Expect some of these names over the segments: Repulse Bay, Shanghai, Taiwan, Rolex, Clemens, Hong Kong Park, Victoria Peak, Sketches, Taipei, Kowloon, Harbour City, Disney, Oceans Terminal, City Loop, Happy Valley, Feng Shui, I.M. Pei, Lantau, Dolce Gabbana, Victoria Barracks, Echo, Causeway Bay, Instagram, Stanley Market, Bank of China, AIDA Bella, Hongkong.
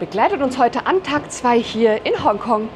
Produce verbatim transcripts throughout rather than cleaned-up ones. Begleitet uns heute an Tag zwei hier in Hongkong.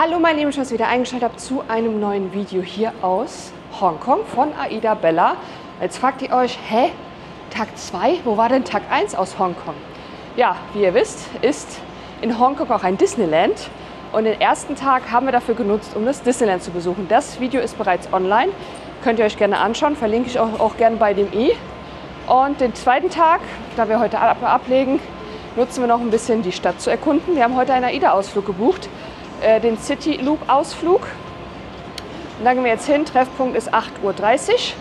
Hallo meine Lieben, schön, dass ihr wieder eingeschaltet habt zu einem neuen Video hier aus Hongkong von AIDA Bella. Jetzt fragt ihr euch, hä, Tag zwei, wo war denn Tag eins aus Hongkong? Ja, wie ihr wisst, ist in Hongkong auch ein Disneyland und den ersten Tag haben wir dafür genutzt, um das Disneyland zu besuchen. Das Video ist bereits online, könnt ihr euch gerne anschauen, verlinke ich auch, auch gerne bei dem i. Und den zweiten Tag, da wir heute ab ablegen, nutzen wir noch ein bisschen die Stadt zu erkunden. Wir haben heute einen AIDA-Ausflug gebucht. Den City Loop Ausflug. Und da gehen wir jetzt hin. Treffpunkt ist acht Uhr dreißig.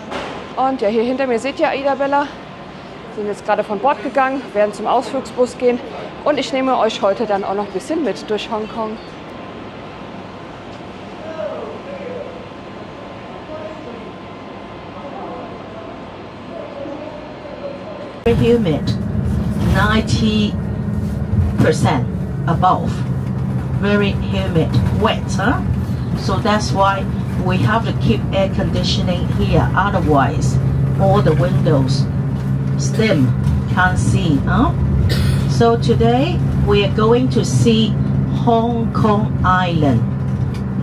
Und ja, hier hinter mir seht ihr AIDA Bella. Wir sind jetzt gerade von Bord gegangen, werden zum Ausflugsbus gehen. Und ich nehme euch heute dann auch noch ein bisschen mit durch Hongkong. Humid, neunzig Prozent above. Very humid, wet, huh? So that's why we have to keep air conditioning here. Otherwise, all the windows still can't see, huh? So today we are going to see Hong Kong Island.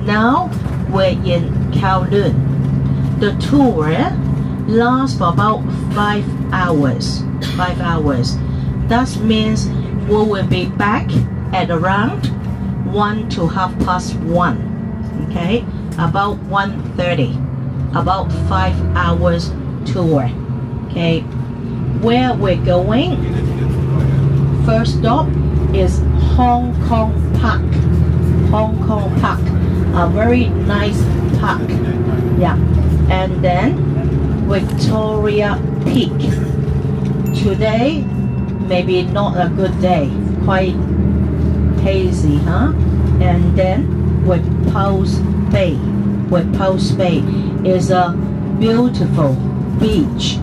Now we're in Kowloon. The tour lasts for about five hours. Five hours. That means we will be back at around one to half past one, okay, about one thirty, about five hours tour, okay. Where we're going, first stop is Hong Kong Park. Hong Kong Park, a very nice park, yeah. And then Victoria Peak. Today maybe not a good day, quite hazy, huh? And then Repulse Bay. Repulse Bay is a beautiful beach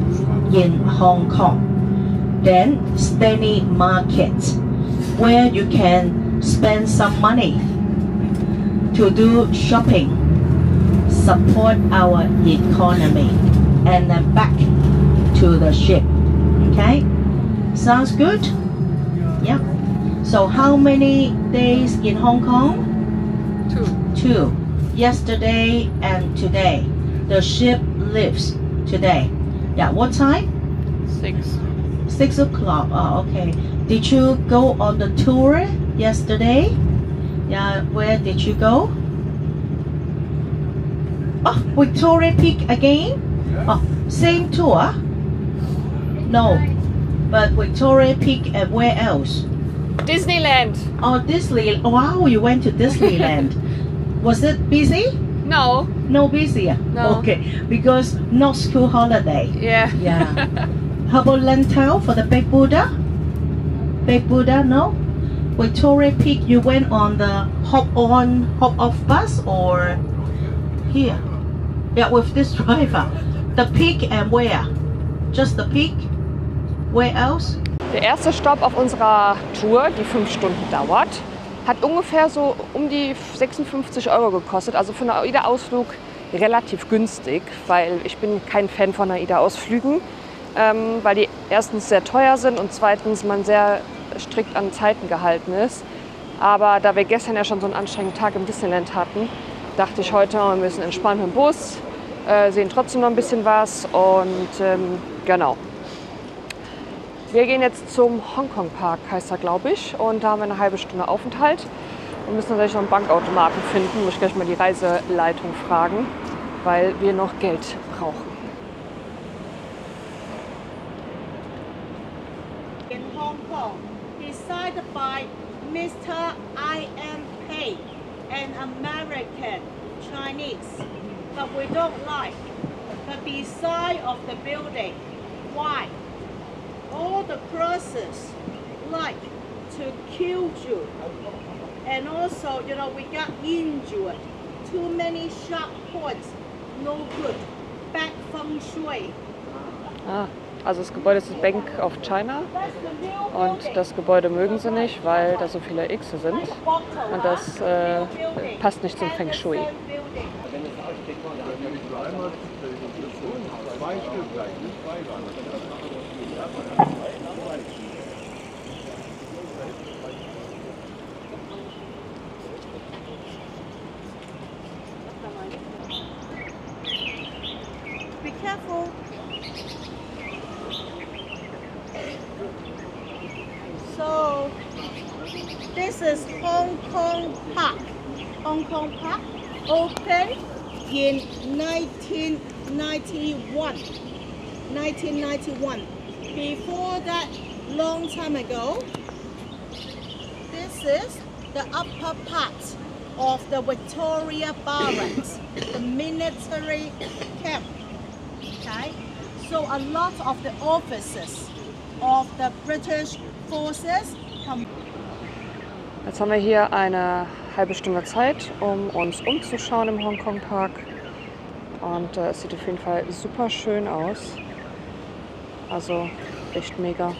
in Hong Kong. Then Stanley Market, where you can spend some money to do shopping, support our economy, and then back to the ship. Okay, sounds good? Yeah. So how many days in Hong Kong? Two. Two. Yesterday and today. The ship leaves today. Yeah, what time? Six. Six o'clock. Oh, okay. Did you go on the tour yesterday? Yeah, where did you go? Oh, Victoria Peak again? Yes. Oh, same tour? No. But Victoria Peak and where else? Disneyland. Oh, Disneyland. Wow, you went to Disneyland. Was it busy? No. No busier? No. Okay, because no school holiday. Yeah. Yeah. How about Lantau for the Big Buddha? Big Buddha, no? Victoria Peak, you went on the hop-on, hop-off bus or here? Yeah, with this driver. The peak and where? Just the peak? Where else? Der erste Stopp auf unserer Tour, die fünf Stunden dauert, hat ungefähr so um die sechsundfünfzig Euro gekostet. Also für einen AIDA-Ausflug relativ günstig, weil ich bin kein Fan von AIDA-Ausflügen. ähm, weil die erstens sehr teuer sind und zweitens man sehr strikt an Zeiten gehalten ist. Aber da wir gestern ja schon so einen anstrengenden Tag im Disneyland hatten, dachte ich heute, wir müssen entspannen mit dem Bus, äh, sehen trotzdem noch ein bisschen was und ähm, genau. Wir gehen jetzt zum Hong Kong Park, heißt er, glaube ich, und da haben wir eine halbe Stunde Aufenthalt. Wir müssen natürlich noch einen Bankautomaten finden, muss ich gleich mal die Reiseleitung fragen, weil wir noch Geld brauchen. In Hong Kong, decided by Mister I M Pei, an American Chinese, but we don't like the design of the building. Why? All the crosses like to kill you, and also, you know, we got injured. Too many sharp points, no good. Bad feng shui. Ah, also das Gebäude ist das Bank of China und das Gebäude mögen sie nicht, weil da so viele Xe sind und das äh, passt nicht zum Feng Shui. Be careful. So this is Hong Kong Park. Hong Kong Park opened in nineteen ninety-one. nineteen ninety-one. Before that, long time ago, this is the upper part of the Victoria Barracks, the military camp. Okay, so a lot of the officers of the British forces come. Jetzt haben wir hier eine halbe Stunde Zeit, um uns umzuschauen im Hong Kong Park. Und äh, es sieht auf jeden Fall super schön aus. Also echt mega.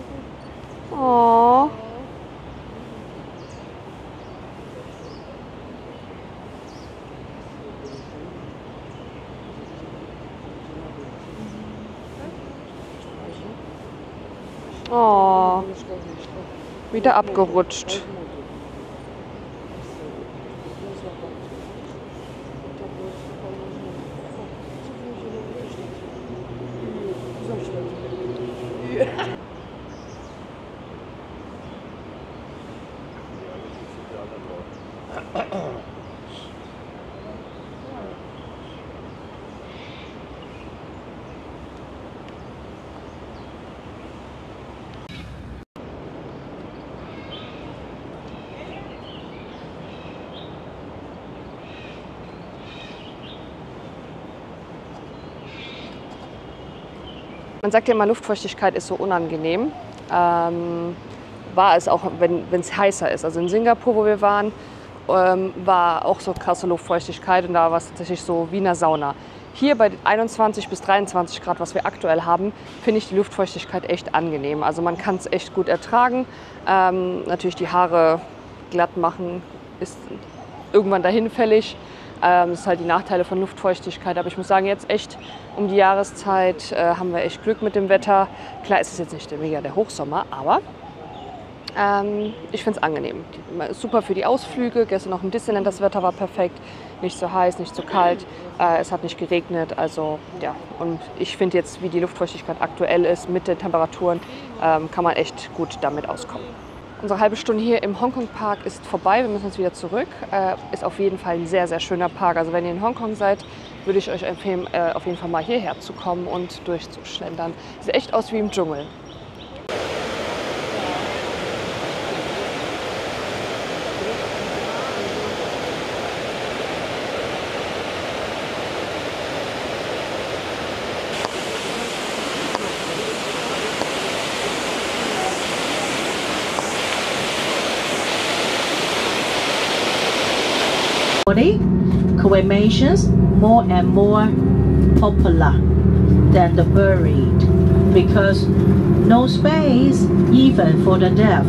Oh. Oh. Wieder abgerutscht. Man sagt ja immer, Luftfeuchtigkeit ist so unangenehm. Ähm, war es auch, wenn es heißer ist. Also in Singapur, wo wir waren, ähm, war auch so krasse Luftfeuchtigkeit und da war es tatsächlich so wie in einer Sauna. Hier bei einundzwanzig bis dreiundzwanzig Grad, was wir aktuell haben, finde ich die Luftfeuchtigkeit echt angenehm. Also man kann es echt gut ertragen. Ähm, natürlich die Haare glatt machen ist irgendwann dahinfällig. Ähm, das ist halt die Nachteile von Luftfeuchtigkeit. Aber ich muss sagen, jetzt echt um die Jahreszeit äh, haben wir echt Glück mit dem Wetter. Klar, es ist jetzt nicht mega der Hochsommer, aber ähm, ich finde es angenehm. Super für die Ausflüge. Gestern auch im Disneyland, das Wetter war perfekt. Nicht so heiß, nicht so kalt, äh, es hat nicht geregnet, also ja. Und ich finde jetzt, wie die Luftfeuchtigkeit aktuell ist mit den Temperaturen, ähm, kann man echt gut damit auskommen. Unsere halbe Stunde hier im Hong Kong Park ist vorbei, wir müssen jetzt wieder zurück. Äh, ist auf jeden Fall ein sehr, sehr schöner Park. Also wenn ihr in Hongkong seid, würde ich euch empfehlen, äh, auf jeden Fall mal hierher zu kommen und durchzuschlendern. Sieht echt aus wie im Dschungel. Cremations more and more popular than the buried because no space even for the deaf.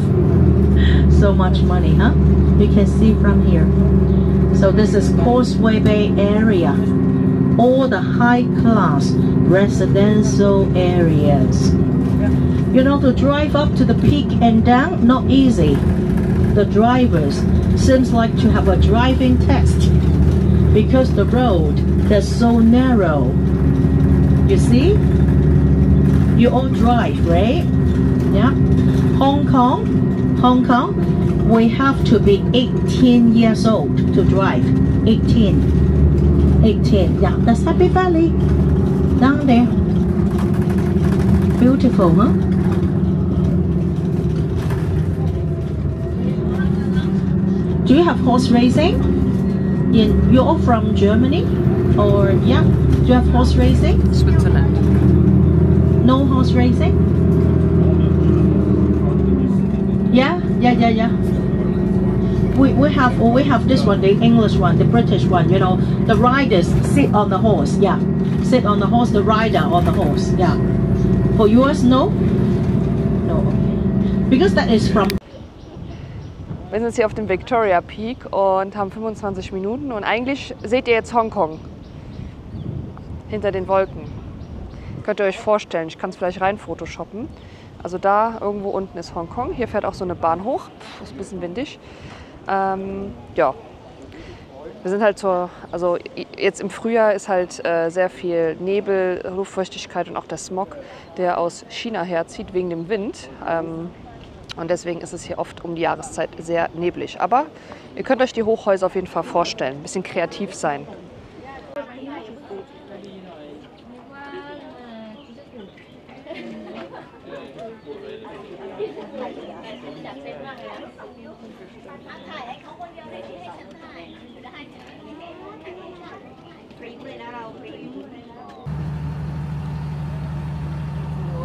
So much money, huh? You can see from here. So this is Causeway Bay area, all the high class residential areas. You know, to drive up to the peak and down, not easy. The drivers seems like to have a driving test because the road that's so narrow. You see, you all drive, right? Yeah. Hong Kong, Hong Kong, we have to be eighteen years old to drive. eighteen, eighteen. Yeah, that's Happy Valley down there. Beautiful, huh? Do you have horse racing? In, you're from Germany? Or, yeah, do you have horse racing? Switzerland. No horse racing? Yeah, yeah, yeah, yeah. We, we have, or we have this one, the English one, the British one, you know, the riders sit on the horse, yeah. Sit on the horse, the rider on the horse, yeah. For yours, no? No. Because that is from... Wir sind jetzt hier auf dem Victoria Peak und haben fünfundzwanzig Minuten und eigentlich seht ihr jetzt Hongkong hinter den Wolken. Könnt ihr euch vorstellen, ich kann es vielleicht rein photoshoppen. Also da irgendwo unten ist Hongkong, hier fährt auch so eine Bahn hoch, ist ein bisschen windig. Ähm, ja, wir sind halt so, also jetzt im Frühjahr ist halt äh, sehr viel Nebel, Luftfeuchtigkeit und auch der Smog, der aus China herzieht wegen dem Wind. Ähm, Und deswegen ist es hier oft um die Jahreszeit sehr neblig. Aber ihr könnt euch die Hochhäuser auf jeden Fall vorstellen. Ein bisschen kreativ sein.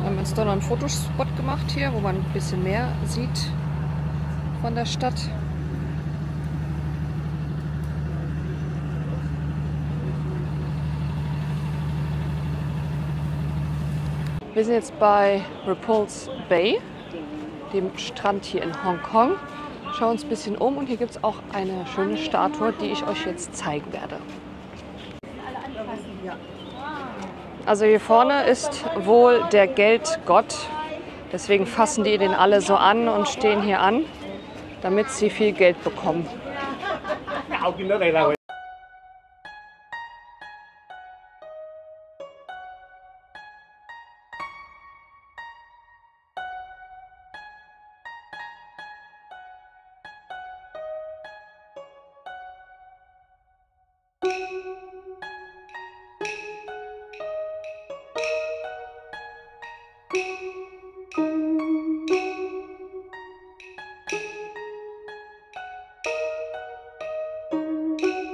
Wir haben uns dann einen Fotospot gemacht hier, wo man ein bisschen mehr sieht von der Stadt. Wir sind jetzt bei Repulse Bay, dem Strand hier in Hongkong. Schauen uns ein bisschen um und hier gibt es auch eine schöne Statue, die ich euch jetzt zeigen werde. Also hier vorne ist wohl der Geldgott, deswegen fassen die den alle so an und stehen hier an, damit sie viel Geld bekommen. Thank you.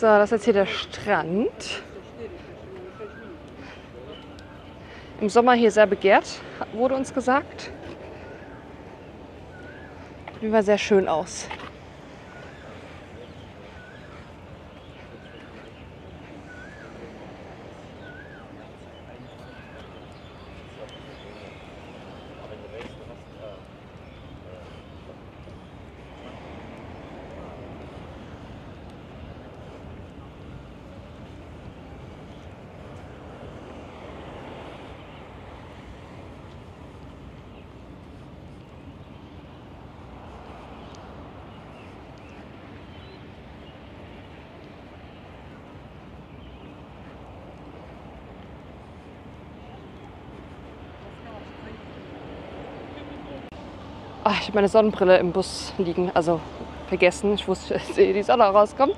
So, das ist jetzt hier der Strand. Im Sommer hier sehr begehrt, wurde uns gesagt. Sieht mal sehr schön aus. Ich habe meine Sonnenbrille im Bus liegen, also vergessen. Ich wusste, dass die Sonne rauskommt.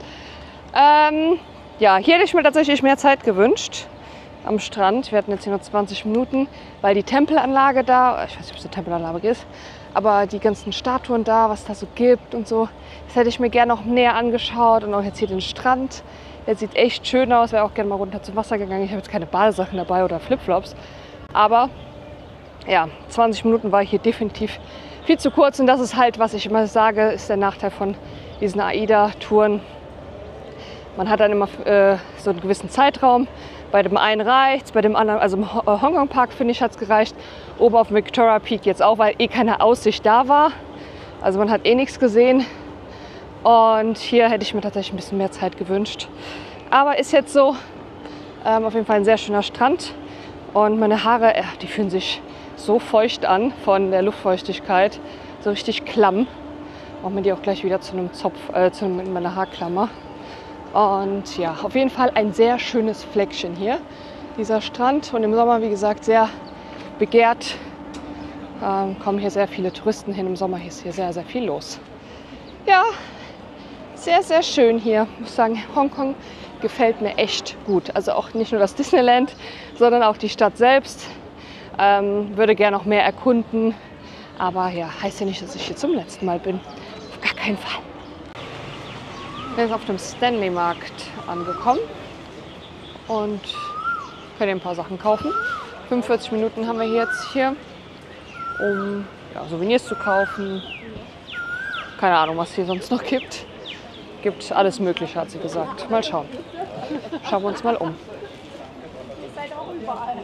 Ähm, ja, hier hätte ich mir tatsächlich mehr Zeit gewünscht am Strand. Wir hatten jetzt hier nur zwanzig Minuten, weil die Tempelanlage da, ich weiß nicht, ob es eine Tempelanlage ist, aber die ganzen Statuen da, was da so gibt und so, das hätte ich mir gerne noch näher angeschaut. Und auch jetzt hier den Strand, der sieht echt schön aus. Ich wäre auch gerne mal runter zum Wasser gegangen. Ich habe jetzt keine Badesachen dabei oder Flipflops, aber ja, zwanzig Minuten war ich hier definitiv viel zu kurz, und das ist halt, was ich immer sage, ist der Nachteil von diesen AIDA-Touren. Man hat dann immer äh, so einen gewissen Zeitraum. Bei dem einen reicht's, bei dem anderen, also im Hong Kong Park, finde ich, hat es gereicht. Oben auf dem Victoria Peak jetzt auch, weil eh keine Aussicht da war. Also man hat eh nichts gesehen. Und hier hätte ich mir tatsächlich ein bisschen mehr Zeit gewünscht. Aber ist jetzt so, ähm, auf jeden Fall ein sehr schöner Strand. Und meine Haare, äh, die fühlen sich so feucht an von der Luftfeuchtigkeit, so richtig klamm. Machen wir die auch gleich wieder zu einem Zopf, äh, zu einem, in meiner Haarklammer. Und ja, auf jeden Fall ein sehr schönes Fleckchen hier, dieser Strand. Und im Sommer, wie gesagt, sehr begehrt. Ähm, kommen hier sehr viele Touristen hin. Im Sommer ist hier sehr, sehr viel los. Ja, sehr, sehr schön hier. Ich muss sagen, Hongkong gefällt mir echt gut. Also auch nicht nur das Disneyland, sondern auch die Stadt selbst. Ähm, würde gerne noch mehr erkunden, aber ja, heißt ja nicht, dass ich hier zum letzten Mal bin. Auf gar keinen Fall. Wir sind jetzt auf dem Stanley Markt angekommen und können ein paar Sachen kaufen. fünfundvierzig Minuten haben wir jetzt hier, um ja, Souvenirs zu kaufen. Keine Ahnung, was es hier sonst noch gibt. Gibt alles Mögliche, hat sie gesagt. Mal schauen. Schauen wir uns mal um. Ihr seid auch überall.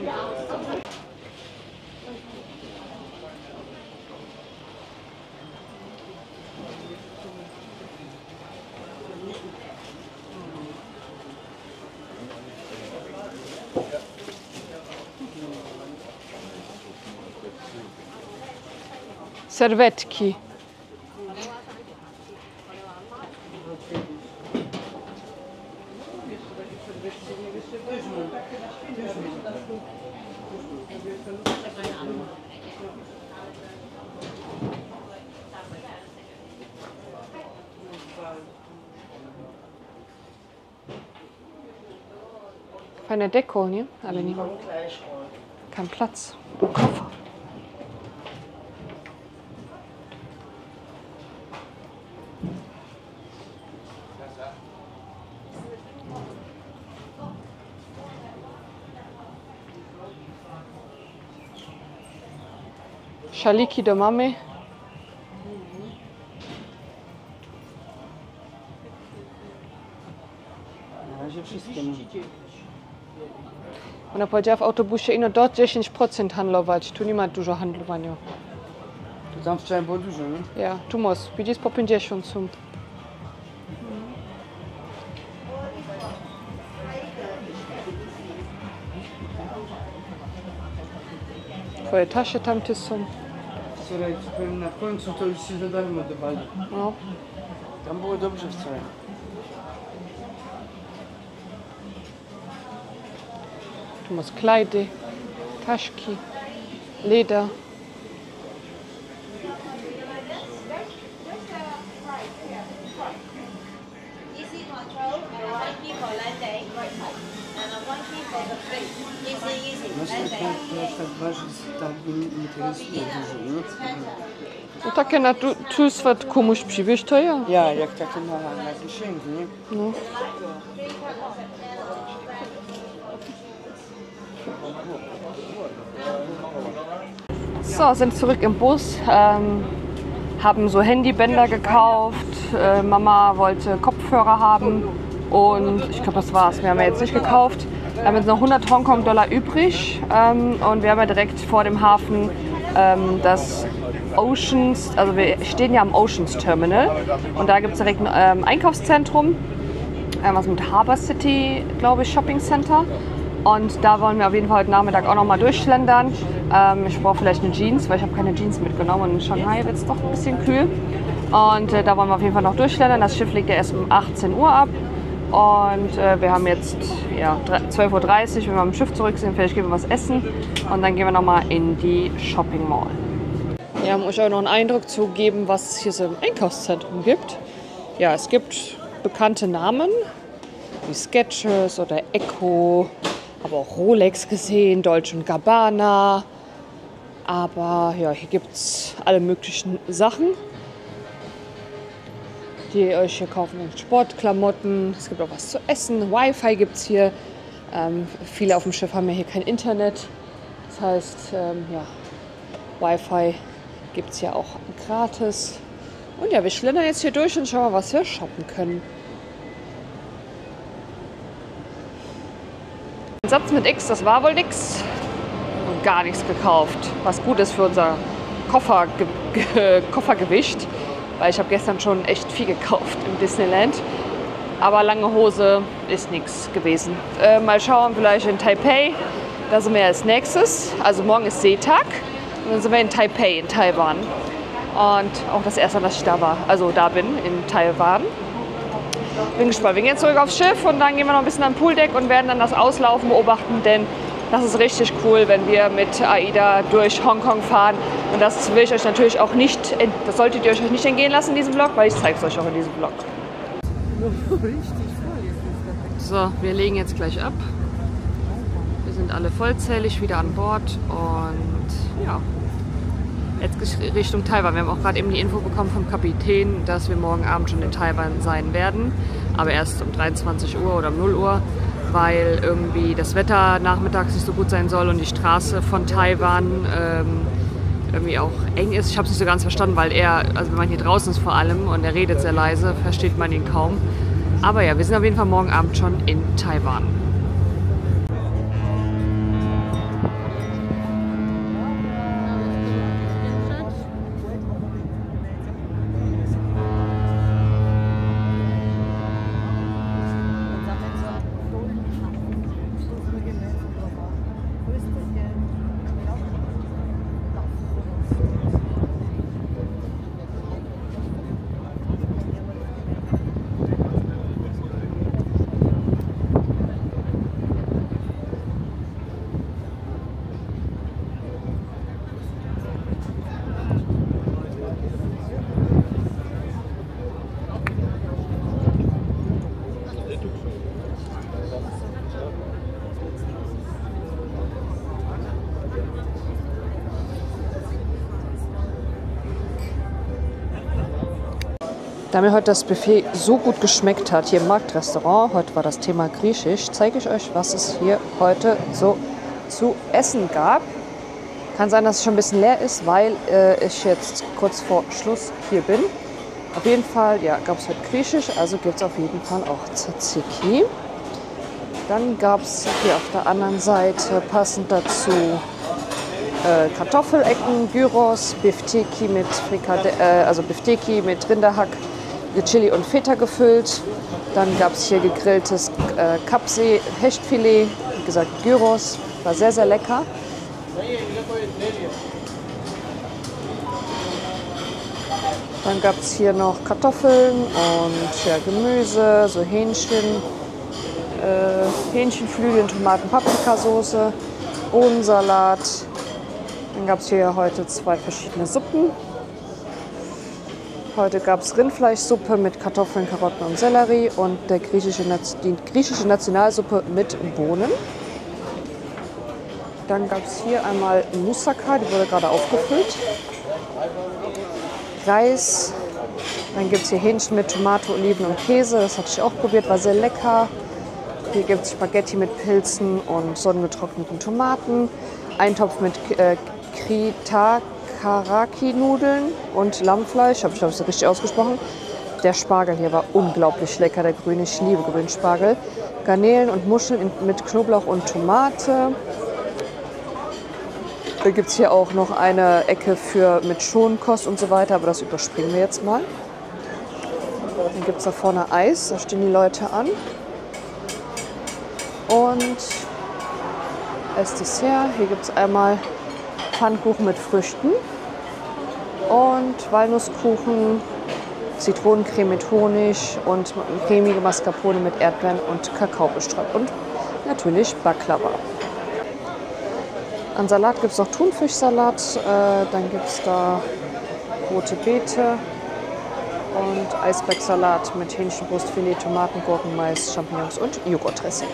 Servetki. Feine Deko, ne? Aber niemand. Kein Platz. Koffer. Schaliki de Mame. Ona powiedziała w autobusie, ino do dziesięć procent handlować. Tu nie ma dużo handlowania. To tam wczoraj było dużo, nie? Ja, tu most. Widzisz, po pięćdziesiąt są. Twoje tasie tamte są. Wczoraj na końcu to już się za darmo dawali. No. Tam było dobrze wczoraj. Du musst Kleider, Taschki, Leder. No takie na tu, tu swet komuś przywieźć to ja. Ja, jak takie na, na Geschenk, nie? No. So, sind zurück im Bus, ähm, haben so Handybänder gekauft, äh, Mama wollte Kopfhörer haben und ich glaube das war's, wir haben ja jetzt nicht gekauft. Wir haben jetzt noch hundert Hongkong-Dollar übrig ähm, und wir haben ja direkt vor dem Hafen ähm, das Oceans, also wir stehen ja am Oceans Terminal und da gibt es direkt ein ähm, Einkaufszentrum, äh, was mit Harbour City, glaube ich, Shopping Center. Und da wollen wir auf jeden Fall heute Nachmittag auch noch mal durchschlendern. Ähm, ich brauche vielleicht eine Jeans, weil ich habe keine Jeans mitgenommen. Und in Shanghai wird es doch ein bisschen kühl. Und äh, da wollen wir auf jeden Fall noch durchschlendern. Das Schiff legt ja erst um achtzehn Uhr ab. Und äh, wir haben jetzt ja, zwölf Uhr dreißig, wenn wir am Schiff zurück sind, vielleicht gehen wir was essen. Und dann gehen wir noch mal in die Shopping Mall. Ja, um euch auch noch einen Eindruck zu geben, was es hier so im Einkaufszentrum gibt. Ja, es gibt bekannte Namen wie Sketches oder Echo. Aber auch Rolex gesehen, Dolce Gabbana. Aber ja, hier gibt es alle möglichen Sachen, die ihr euch hier kaufen könnt. Sportklamotten, es gibt auch was zu essen, Wi-Fi gibt es hier. Ähm, viele auf dem Schiff haben ja hier kein Internet. Das heißt, ähm, ja, Wi-Fi gibt es ja auch gratis. Und ja, wir schlendern jetzt hier durch und schauen mal, was wir shoppen können. Satz mit X, das war wohl nix und gar nichts gekauft, was gut ist für unser Koffer, ge Koffergewicht, weil ich habe gestern schon echt viel gekauft im Disneyland, aber lange Hose ist nichts gewesen. Äh, mal schauen, vielleicht in Taipei, da sind wir als nächstes, also morgen ist Seetag und dann sind wir in Taipei, in Taiwan und auch das erste Mal, dass ich da war, also da bin, in Taiwan. Bin gespannt. Wir gehen jetzt zurück aufs Schiff und dann gehen wir noch ein bisschen am Pooldeck und werden dann das Auslaufen beobachten, denn das ist richtig cool, wenn wir mit AIDA durch Hongkong fahren. Und das will ich euch natürlich auch nicht, das solltet ihr euch nicht entgehen lassen in diesem Vlog, weil ich zeige es euch auch in diesem Vlog. So, wir legen jetzt gleich ab. Wir sind alle vollzählig wieder an Bord und ja, jetzt Richtung Taiwan. Wir haben auch gerade eben die Info bekommen vom Kapitän, dass wir morgen Abend schon in Taiwan sein werden. Aber erst um dreiundzwanzig Uhr oder um null Uhr, weil irgendwie das Wetter nachmittags nicht so gut sein soll und die Straße von Taiwan ähm, irgendwie auch eng ist. Ich habe es nicht so ganz verstanden, weil er, also wenn man hier draußen ist vor allem und er redet sehr leise, versteht man ihn kaum. Aber ja, wir sind auf jeden Fall morgen Abend schon in Taiwan. Da mir heute das Buffet so gut geschmeckt hat, hier im Marktrestaurant, heute war das Thema griechisch, zeige ich euch, was es hier heute so zu essen gab. Kann sein, dass es schon ein bisschen leer ist, weil äh, ich jetzt kurz vor Schluss hier bin. Auf jeden Fall, ja, gab es heute griechisch, also gibt es auf jeden Fall auch Tzatziki. Dann gab es hier auf der anderen Seite passend dazu Äh, Kartoffelecken, Gyros, Bifteki mit, Frikade äh, also Bifteki mit Rinderhack, Chili und Feta gefüllt. Dann gab es hier gegrilltes äh, Kapsee-Hechtfilet, wie gesagt Gyros, war sehr, sehr lecker. Dann gab es hier noch Kartoffeln und ja, Gemüse, so Hähnchen, äh, Hähnchenflügel, Tomaten, Paprikasauce, Bohnensalat. Dann gab es hier heute zwei verschiedene Suppen. Heute gab es Rindfleischsuppe mit Kartoffeln, Karotten und Sellerie und der griechische, die griechische Nationalsuppe mit Bohnen. Dann gab es hier einmal Moussaka, die wurde gerade aufgefüllt. Reis. Dann gibt es hier Hähnchen mit Tomate, Oliven und Käse. Das hatte ich auch probiert, war sehr lecker. Hier gibt es Spaghetti mit Pilzen und sonnengetrockneten Tomaten. Eintopf mit äh, Krita-Karaki-Nudeln und Lammfleisch. Habe ich, glaube ich, richtig ausgesprochen. Der Spargel hier war unglaublich lecker, der grüne. Ich liebe grünen Spargel. Garnelen und Muscheln mit Knoblauch und Tomate. Da gibt es hier auch noch eine Ecke für mit Schonkost und so weiter, aber das überspringen wir jetzt mal. Dann gibt es da vorne Eis, da stehen die Leute an. Und als Dessert, hier gibt es einmal Pfannkuchen mit Früchten und Walnusskuchen, Zitronencreme mit Honig und cremige Mascarpone mit Erdbeeren und Kakao bestreut und natürlich Baklava. An Salat gibt es noch Thunfischsalat, äh, dann gibt es da rote Beete und Eisbergsalat mit Hähnchenbrust, Filet, Tomaten, Gurken, Mais, Champignons und Joghurtdressing.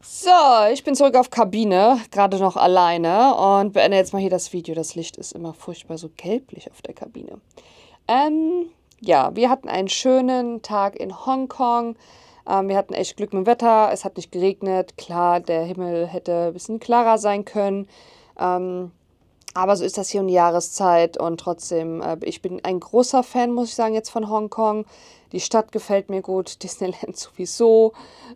So, ich bin zurück auf Kabine, gerade noch alleine und beende jetzt mal hier das Video. Das Licht ist immer furchtbar so gelblich auf der Kabine. Ähm, ja, wir hatten einen schönen Tag in Hongkong. Ähm, wir hatten echt Glück mit dem Wetter, es hat nicht geregnet. Klar, der Himmel hätte ein bisschen klarer sein können. Ähm, aber so ist das hier um die Jahreszeit und trotzdem, äh, ich bin ein großer Fan, muss ich sagen, jetzt von Hongkong. Die Stadt gefällt mir gut, Disneyland sowieso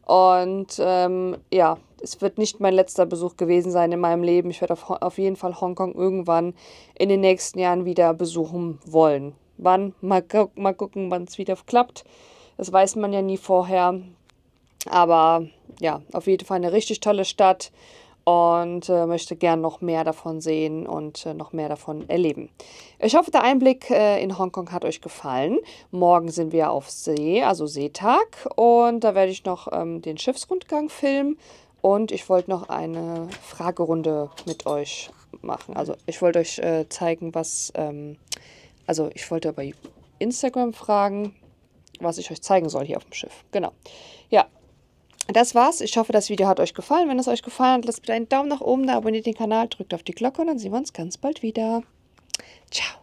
und ähm, ja, es wird nicht mein letzter Besuch gewesen sein in meinem Leben. Ich werde auf, auf jeden Fall Hongkong irgendwann in den nächsten Jahren wieder besuchen wollen. Wann? Mal, gu mal gucken, wann es wieder klappt. Das weiß man ja nie vorher, aber ja, auf jeden Fall eine richtig tolle Stadt und äh, möchte gern noch mehr davon sehen und äh, noch mehr davon erleben. Ich hoffe, der Einblick äh, in Hongkong hat euch gefallen. Morgen sind wir auf See, also Seetag, und da werde ich noch ähm, den Schiffsrundgang filmen und ich wollte noch eine Fragerunde mit euch machen. Also ich wollte euch äh, zeigen, was, ähm, also ich wollte bei Instagram fragen, was ich euch zeigen soll hier auf dem Schiff. Genau, ja. Das war's. Ich hoffe, das Video hat euch gefallen. Wenn es euch gefallen hat, lasst bitte einen Daumen nach oben da, abonniert den Kanal, drückt auf die Glocke und dann sehen wir uns ganz bald wieder. Ciao!